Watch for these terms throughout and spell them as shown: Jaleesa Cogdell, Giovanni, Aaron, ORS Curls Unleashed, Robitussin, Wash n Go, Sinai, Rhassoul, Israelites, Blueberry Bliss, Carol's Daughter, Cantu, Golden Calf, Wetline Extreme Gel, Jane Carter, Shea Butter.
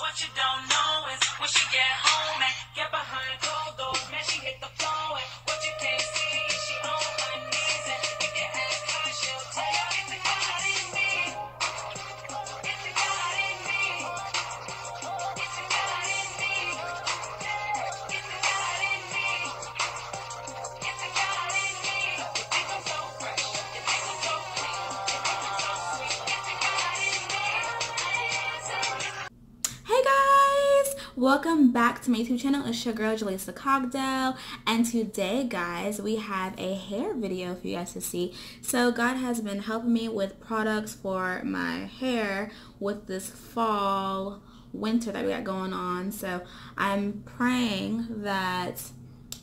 what you don't know is when she get home and get behind closed doors, man, she hit the floor and what you can't see is she on her knees and if you ask her, she'll tell you it's the God in me, it's the God in me, it's the God in me, it's the God in me, it's the God in me. You think I'm so fresh, you think I'm so clean, you think I'm so sweet, it's the God in me. Hey guys, welcome back to my YouTube channel. It's your girl Jaleesa Cogdell, and today guys we have a hair video for you guys to see. So God has been helping me with products for my hair with this fall winter that we got going on, so I'm praying that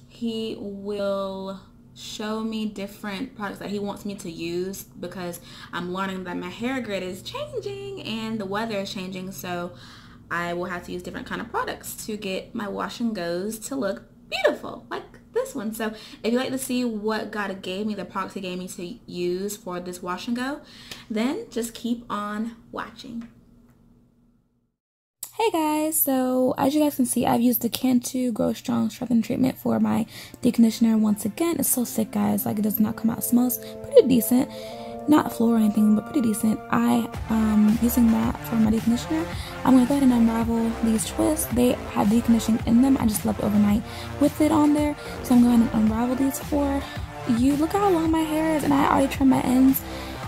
he will show me different products that he wants me to use, because I'm learning that my hair grid is changing and the weather is changing, so I will have to use different kind of products to get my wash and goes to look beautiful like this one. So if you like to see what God gave me, the products he gave me to use for this wash and go, then just keep on watching. Hey guys, so as you guys can see, I've used the Cantu Grow Strong Strengthen Treatment for my deep conditioner once again. It's so thick guys, like it does not come out, smells pretty decent. Not floor or anything, but pretty decent. I using that for my deconditioner. I'm gonna go ahead and unravel these twists. They have deconditioning in them. I just left overnight with it on there, so I'm going to unravel these for you. Look how long my hair is, and I already trimmed my ends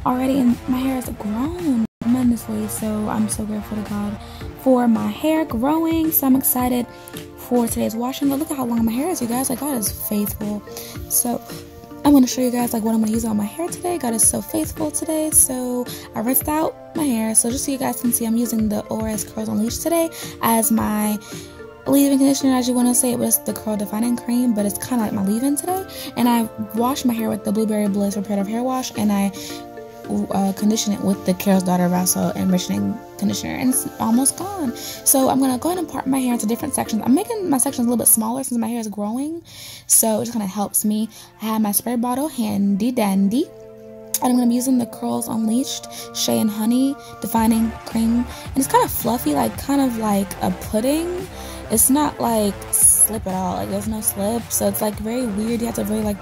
already, and my hair is grown tremendously. So I'm so grateful to God for my hair growing. So I'm excited for today's washing. But look at how long my hair is, you guys. Like, God is faithful. So I'm going to show you guys like what I'm going to use on my hair today. God is so faithful today. So I rinsed out my hair. So just so you guys can see, I'm using the ORS Curls Unleashed today as my leave-in conditioner, as you want to say it, but it's the curl defining cream, but it's kind of like my leave-in today. And I washed my hair with the Blueberry Bliss reparative hair wash, and I condition it with the Carol's Daughter Rhassoul enriching conditioner, and it's almost gone. So I'm gonna go ahead and part my hair into different sections. I'm making my sections a little bit smaller since my hair is growing, so it just kind of helps me. I have my spray bottle handy dandy, and I'm gonna be using the Curls Unleashed Shea and Honey defining cream, and it's kind of fluffy, like kind of like a pudding. It's not like slip at all, like there's no slip, so it's like very weird. You have to really like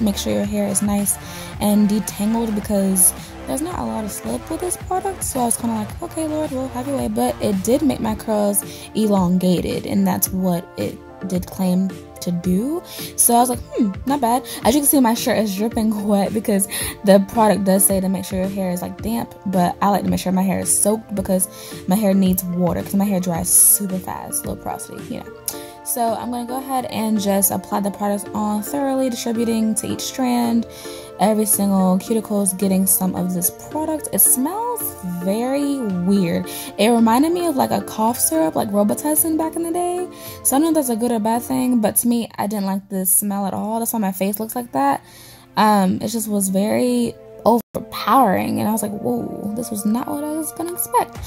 make sure your hair is nice and detangled, because there's not a lot of slip with this product. So I was kind of like, okay Lord, we'll have your way. But it did make my curls elongated, and that's what it did claim to do. So I was like, not bad. As you can see, my shirt is dripping wet because the product does say to make sure your hair is like damp, but I like to make sure my hair is soaked because my hair needs water, because my hair dries super fast, low porosity, you know. So I'm going to go ahead and just apply the products on thoroughly, distributing to each strand. Every single cuticle is getting some of this product. It smells very weird. It reminded me of like a cough syrup, like Robitussin back in the day. So I don't know if that's a good or bad thing, but to me, I didn't like the smell at all. That's why my face looks like that. It just was very overpowering, and I was like, whoa, this was not what I was going to expect.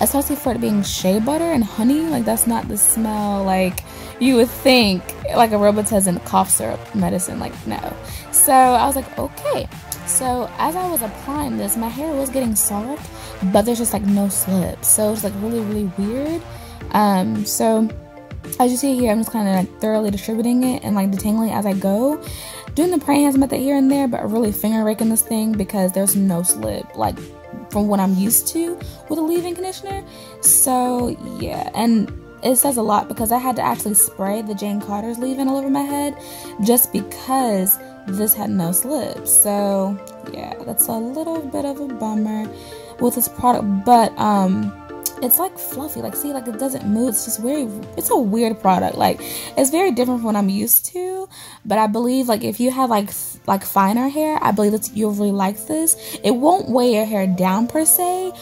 Especially for it being shea butter and honey, like that's not the smell like you would think, like a Robitussin cough syrup medicine, like no. So I was like, okay. So as I was applying this, my hair was getting soft, but there's just like no slip, so it's like really really weird. So as you see here, I'm just kind of like thoroughly distributing it and like detangling as I go, doing the praying hands method here and there, but really finger raking this thing because there's no slip, like from what I'm used to with a leave-in conditioner. So yeah, and it says a lot because I had to actually spray the Jane Carter's leave-in all over my head just because this had no slip. So yeah, that's a little bit of a bummer with this product, but it's like fluffy, like see, like it doesn't move. It's just very, it's a weird product, like it's very different from what I'm used to, but I believe like if you have like finer hair, I believe that you'll really like this. It won't weigh your hair down per se,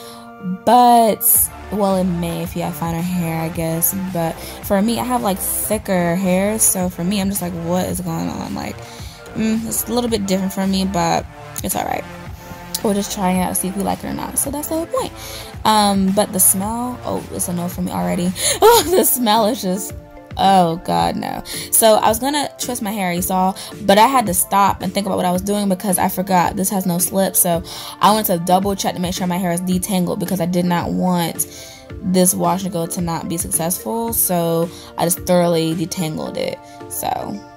but well, it may if you have finer hair, I guess. But for me, I have like thicker hair, so for me, I'm just like, what is going on? Like it's a little bit different for me, but it's all right. We're just trying it out to see if we like it or not, so that's the whole point. But the smell, oh, it's a no for me already. Oh, the smell is just, oh God, no. So I was gonna twist my hair, you saw, but I had to stop and think about what I was doing because I forgot this has no slip. So I went to double check to make sure my hair is detangled because I did not want this wash and go to not be successful, so I just thoroughly detangled it. So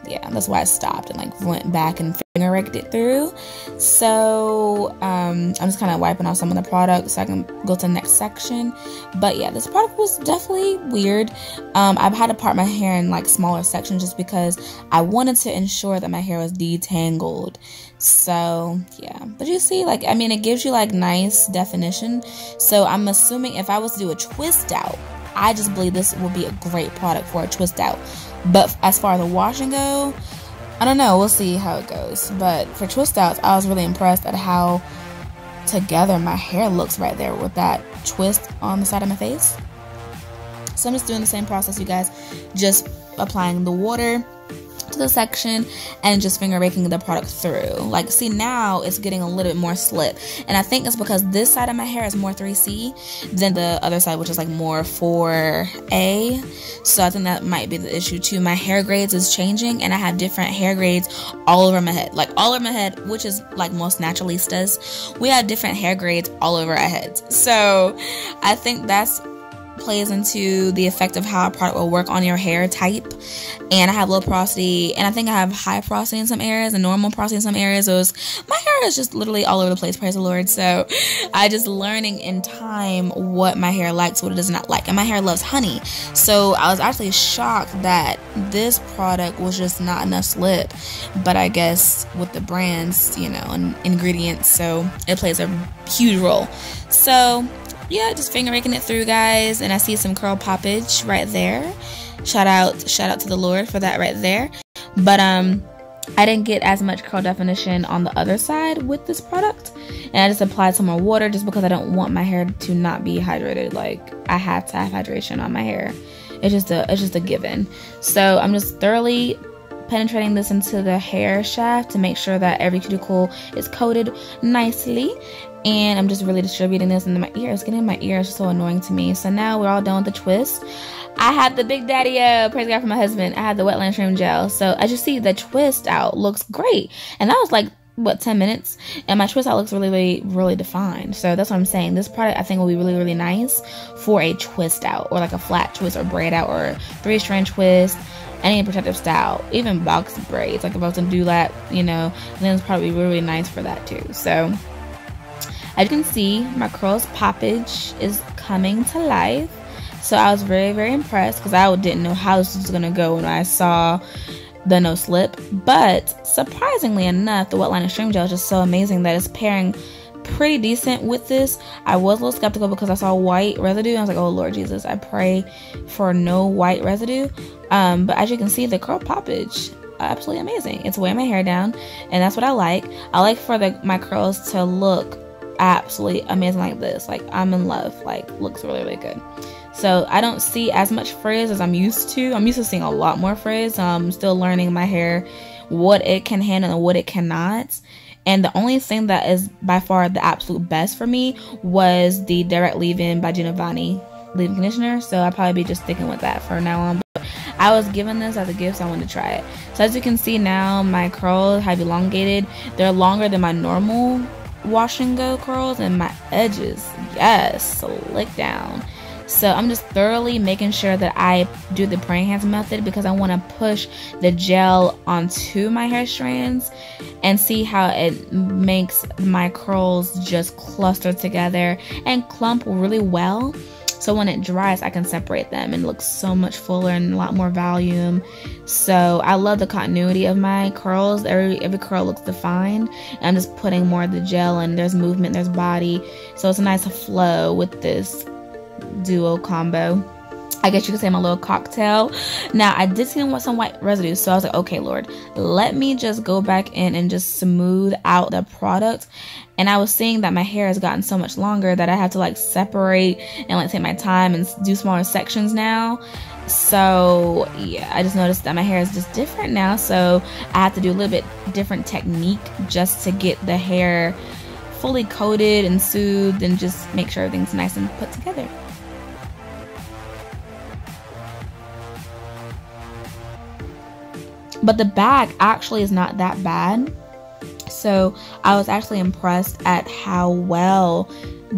yeah, that's why I stopped and like went back and finger raked it through. So I'm just kind of wiping off some of the product so I can go to the next section. But yeah, this product was definitely weird. I've had to part my hair in like smaller sections just because I wanted to ensure that my hair was detangled. So yeah, but you see, like, I mean, it gives you like nice definition. So I'm assuming if I was to do a twist out, I just believe this will be a great product for a twist out. But as far as the wash and go, I don't know, we'll see how it goes. But for twist outs, I was really impressed at how together my hair looks right there with that twist on the side of my face. So I'm just doing the same process, you guys, just applying the water to the section and just finger raking the product through. Like, see, now it's getting a little bit more slip, and I think it's because this side of my hair is more 3C than the other side, which is like more 4A. So I think that might be the issue too. My hair grades is changing, and I have different hair grades all over my head, like all over my head, which is like most naturalistas, we have different hair grades all over our heads. So I think that's plays into the effect of how a product will work on your hair type. And I have low porosity, and I think I have high porosity in some areas and normal porosity in some areas. So my hair is just literally all over the place, praise the Lord. So I just learning in time what my hair likes, what it does not like. And my hair loves honey, so I was actually shocked that this product was just not enough slip. But I guess with the brands, you know, and ingredients, so it plays a huge role. So yeah, just finger raking it through, guys, and I see some curl poppage right there. Shout out to the Lord for that right there. But I didn't get as much curl definition on the other side with this product, and I just applied some more water just because I don't want my hair to not be hydrated. Like, I have to have hydration on my hair. It's just a given. So I'm just thoroughly penetrating this into the hair shaft to make sure that every cuticle is coated nicely. And I'm just really distributing this into my ears. Getting in my ears is so annoying to me. So now we're all done with the twist. I have the big daddy, praise God for my husband. I have the Wetline Extreme Gel. So as you see, the twist out looks great. And that was like, what, 10 minutes? And my twist out looks really, really, really defined. So that's what I'm saying. This product I think will be really, really nice for a twist out, or like a flat twist or braid out or 3-strand twist. Any protective style, even box braids. Like, if I was to do that, you know, then it's probably really, really nice for that too. So as you can see, my curls poppage is coming to life. So I was very, very impressed, because I didn't know how this was gonna go when I saw the no slip. But surprisingly enough, the Wetline Extreme Gel is just so amazing that it's pairing pretty decent with this. I was a little skeptical because I saw white residue and I was like, oh Lord Jesus, I pray for no white residue. But as you can see, the curl poppage, absolutely amazing. It's weighing my hair down, and that's what I like. I like for my curls to look absolutely amazing like this. Like, I'm in love. Like, looks really, really good. So I don't see as much frizz as I'm used to. I'm used to seeing a lot more frizz. I'm still learning my hair, what it can handle and what it cannot. And the only thing that is by far the absolute best for me was the Direct Leave-In by Giovanni leave-in conditioner. So I'll probably be just sticking with that for now on. But I was given this as a gift, so I wanted to try it. So as you can see now, my curls have elongated. They're longer than my normal wash and go curls, and my edges, yes, slick down. So I'm just thoroughly making sure that I do the praying hands method, because I want to push the gel onto my hair strands and see how it makes my curls just cluster together and clump really well. So when it dries, I can separate them and look so much fuller and a lot more volume. So I love the continuity of my curls. Every curl looks defined. And I'm just putting more of the gel, and there's movement, there's body. So it's a nice flow with this duo combo. I guess you could say my little cocktail. Now, I did see them with some white residue, so I was like, okay, Lord, let me just go back in and just smooth out the product. And I was seeing that my hair has gotten so much longer that I have to like separate and like take my time and do smaller sections now. So yeah, I just noticed that my hair is just different now. So I have to do a little bit different technique just to get the hair fully coated and soothed and just make sure everything's nice and put together. But the back actually is not that bad. So I was actually impressed at how well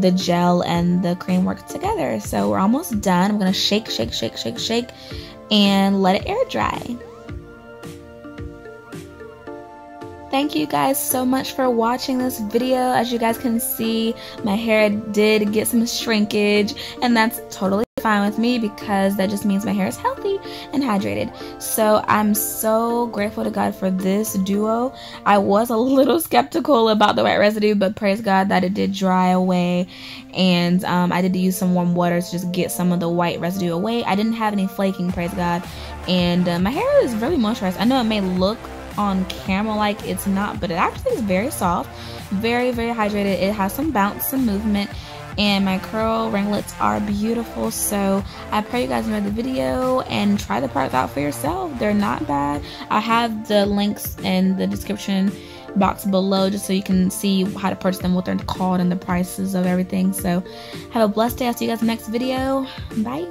the gel and the cream work together. So we're almost done. I'm gonna shake, shake, shake, shake, shake, and let it air dry. Thank you guys so much for watching this video. As you guys can see, my hair did get some shrinkage, and that's totally fine with me because that just means my hair is healthy and hydrated. So I'm so grateful to God for this duo. I was a little skeptical about the white residue, but praise God that it did dry away, and I did use some warm water to just get some of the white residue away. I didn't have any flaking, praise God, and my hair is really moisturized. I know it may look on camera like it's not, but it actually is very soft, very, very hydrated. It has some bounce, some movement, and my curl ringlets are beautiful. So I pray you guys enjoyed the video and try the products out for yourself. They're not bad. I have the links in the description box below just so you can see how to purchase them, what they're called, and the prices of everything. So have a blessed day. I'll see you guys in the next video. Bye.